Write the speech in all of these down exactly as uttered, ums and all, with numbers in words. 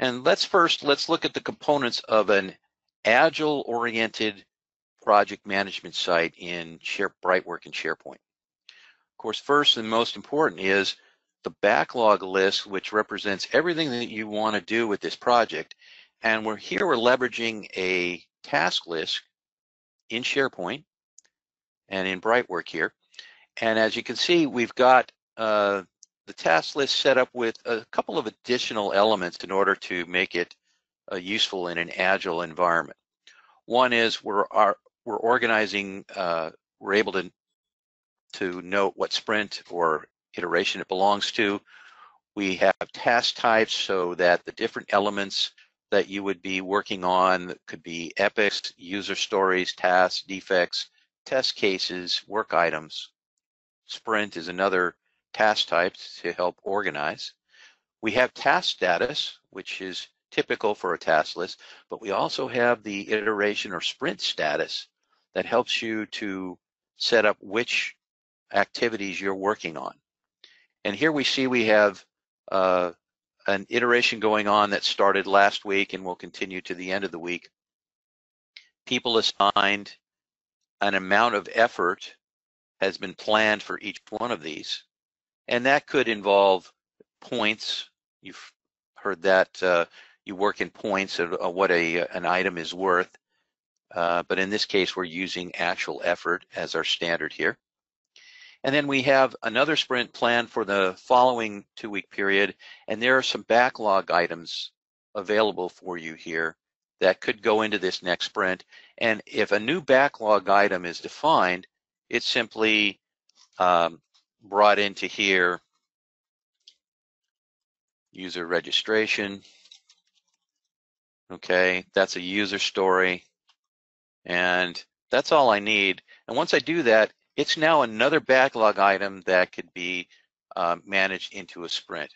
And let's first, let's look at the components of an agile-oriented project management site in BrightWork and SharePoint. Of course, first and most important is the backlog list, which represents everything that you want to do with this project. And we're here, we're leveraging a task list in SharePoint and in BrightWork here. And as you can see, we've got uh, the task list set up with a couple of additional elements in order to make it uh, useful in an agile environment. One is we're are, we're organizing, uh, we're able to, to note what sprint or iteration it belongs to. We have task types so that the different elements that you would be working on could be epics, user stories, tasks, defects, test cases, work items. Sprint is another task type to help organize. We have task status, which is typical for a task list, but we also have the iteration or sprint status that helps you to set up which activities you're working on. And here we see we have uh, an iteration going on that started last week and will continue to the end of the week. People assigned, an amount of effort has been planned for each one of these. And that could involve points. You've heard that uh, you work in points of, of what a, an item is worth. Uh, but in this case, we're using actual effort as our standard here. And then we have another sprint planned for the following two-week period. And there are some backlog items available for you here that could go into this next sprint. And if a new backlog item is defined, it's simply um, brought into here, user registration. Okay, that's a user story. And that's all I need. And once I do that, it's now another backlog item that could be uh, managed into a sprint.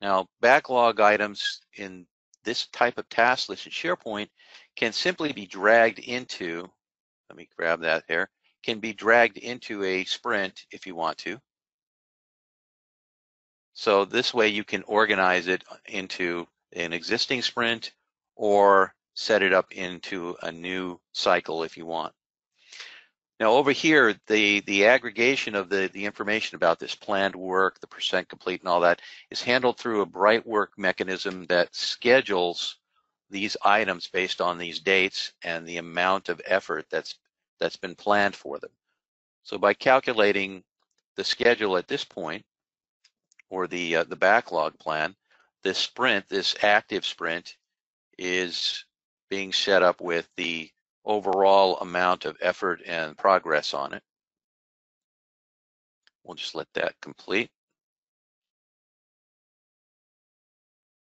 Now, backlog items in this type of task list in SharePoint can simply be dragged into, let me grab that there, can be dragged into a sprint if you want to. So this way you can organize it into an existing sprint or set it up into a new cycle if you want. Now over here, the, the aggregation of the, the information about this planned work, the percent complete and all that is handled through a BrightWork mechanism that schedules these items based on these dates and the amount of effort that's, that's been planned for them. So by calculating the schedule at this point, or the, uh, the backlog plan, this sprint, this active sprint is being set up with the overall amount of effort and progress on it. We'll just let that complete.